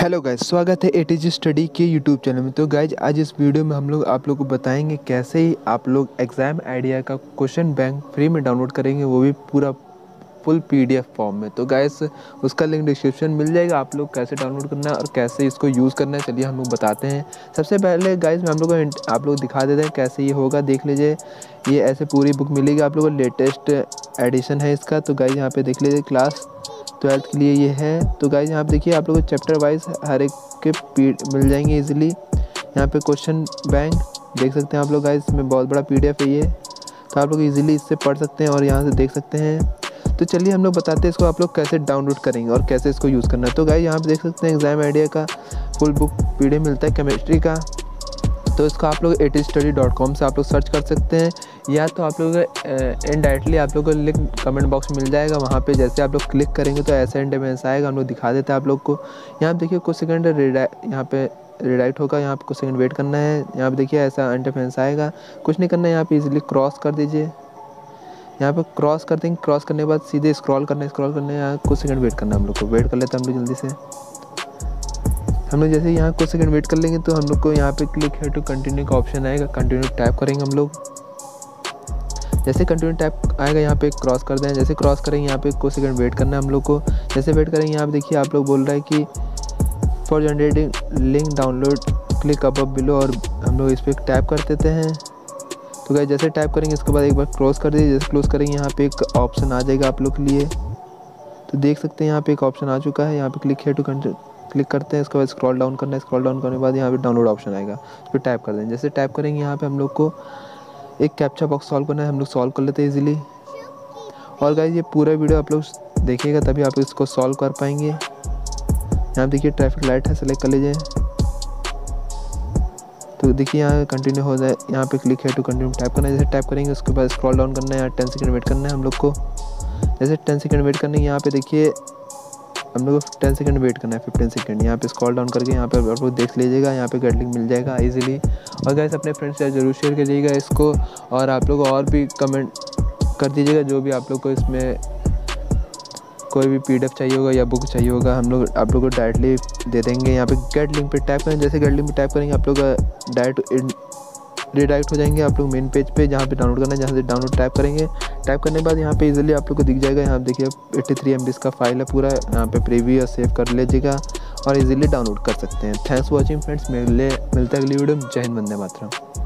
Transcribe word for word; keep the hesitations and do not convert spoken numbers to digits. Hello guys, स्वागत है ATG study के यूट्यूब चैनल में। तो गाइज आज इस वीडियो में हम लोग आप लोग को बताएंगे कैसे ही आप लोग एग्ज़ाम आइडिया का क्वेश्चन बैंक फ्री में डाउनलोड करेंगे, वो भी पूरा फुल पीडीएफ फॉर्म में। तो गाइज उसका लिंक डिस्क्रिप्शन मिल जाएगा, आप लोग कैसे डाउनलोड करना है और कैसे इसको यूज़ करना है चलिए हम लोग बताते हैं। सबसे पहले गाइज मैं हम लोग को आप लोग दिखा देते हैं कैसे ये होगा, देख लीजिए। ये ऐसे पूरी बुक मिलेगी आप लोगों को, लेटेस्ट एडिशन है इसका। तो गाइज यहाँ पर देख लीजिए क्लास ट्वेल्थ के लिए ये है। तो गाइज यहाँ पे देखिए आप लोगों को चैप्टर वाइज हर एक के पीड मिल जाएंगे इजीली। यहाँ पे क्वेश्चन बैंक देख सकते हैं आप लोग गाइज, इसमें बहुत बड़ा पीडीएफ है ये, तो आप लोग इजीली इससे पढ़ सकते हैं और यहाँ से देख सकते हैं। तो चलिए हम लोग बताते हैं इसको आप लोग कैसे डाउनलोड करेंगे और कैसे इसको यूज़ करना है। तो गाइज यहाँ पर देख सकते हैं एग्जाम आइडिया का फुल बुक पीडीएफ मिलता है केमिस्ट्री का। तो इसको आप लोग एटी स्टडी डॉट कॉम से आप लोग सर्च कर सकते हैं, या तो आप लोग इनडायरेक्टली आप लोग को लिंक कमेंट बॉक्स मिल जाएगा, वहाँ पे जैसे आप लोग क्लिक करेंगे तो ऐसा इंटरफेस आएगा। हम लोग दिखा देते हैं आप लोग को। यहाँ देखिए कुछ सेकंड रिडाइट यहाँ पे रिडाइट होगा, यहाँ पे कुछ सेकंड वेट करना है। यहाँ पे देखिए ऐसा इंटरफेस आएगा, कुछ नहीं करना है, यहाँ पर ईजिली क्रॉस कर दीजिए। यहाँ पर क्रॉस कर देंगे, क्रॉस करने के बाद सीधे स्क्रॉल करना स्क्रॉल करना है, यहाँ कुछ सेकंड वेट करना है हम लोग को। वेट कर लेते हैं हम लोग जल्दी से। हम लोग जैसे यहाँ कुछ सेकंड वेट कर लेंगे तो हम लोग को यहाँ पे क्लिक है टू कंटिन्यू का ऑप्शन आएगा, कंटिन्यू टाइप करेंगे हम लोग। जैसे कंटिन्यू टाइप आएगा यहाँ पे क्रॉस कर दें, जैसे क्रॉस करेंगे यहाँ पे कुछ सेकंड वेट करना है हम लोग को। जैसे वेट करेंगे यहाँ पे देखिए आप लोग बोल रहा है कि for generating link download click above below, और हम लोग इस पर टाइप कर देते हैं। तो गाइस जैसे टाइप करेंगे इसके बाद एक बार क्रॉस कर दीजिए। जैसे क्लोज करेंगे यहाँ पर एक ऑप्शन आ जाएगा आप लोग के लिए, तो देख सकते हैं यहाँ पर एक ऑप्शन आ चुका है। यहाँ पर क्लिक है टू कंटिन्यू क्लिक करते हैं, इसके बाद स्क्रॉल डाउन करना है, स्क्रॉल डाउन करने के बाद यहाँ पे डाउनलोड ऑप्शन आएगा, उस पर टाइप कर देंगे। जैसे टाइप करेंगे यहाँ पे हम लोग को एक कैप्चा बॉक्स सॉल्व करना है, हम लोग सॉल्व कर लेते हैं इजीली। और गाइज ये पूरा वीडियो आप लोग देखिएगा तभी आप इसको सॉल्व कर पाएंगे। यहाँ देखिए ट्रैफिक लाइट है, सेलेक्ट कर लीजिए। तो देखिए यहाँ कंटिन्यू हो जाए, यहाँ पर क्लिक है टू कंटिन्यू टाइप करना है। जैसे टाइप करेंगे उसके बाद स्क्रॉल डाउन करना है, यहाँ टेन सेकेंड वेट करना है हम लोग को। जैसे टेन सेकेंड वेट करना है यहाँ पर देखिए हम लोग को टेन सेकंड वेट करना है, फिफ्टीन सेकंड। यहाँ पे स्क्रॉल डाउन करके यहाँ पे आप लोग देख लीजिएगा, यहाँ पे गेट लिंक मिल जाएगा इजीली। और गाइस अपने फ्रेंड्स से जरूर शेयर करिएगा इसको, और आप लोग और भी कमेंट कर दीजिएगा जो भी आप लोग को इसमें कोई भी पीडीएफ चाहिए होगा या बुक चाहिए होगा, हम लोग आप लोग को डायरेक्टली दे देंगे। यहाँ पे गेट लिंक पे टाइप करें, जैसे गेट लिंक पे टाइप करेंगे आप लोग डायरेक्ट रिडायरेक्ट हो जाएंगे आप लोग मेन पेज पे, जहाँ पे डाउनलोड करना है। जहाँ से डाउनलोड टाइप करेंगे, टाइप करने के बाद यहाँ पे इजीली आप लोग को दिख जाएगा। यहाँ देखिए तिरासी एम बी का फाइल है पूरा, यहाँ पे प्रीव्यू और सेव कर लीजिएगा और इजीली डाउनलोड कर सकते हैं। थैंक्स फॉर वॉचिंग फ्रेंड्स, मिले मिलते अगली वीडियो में। जय हिंद, वंदे मातरम।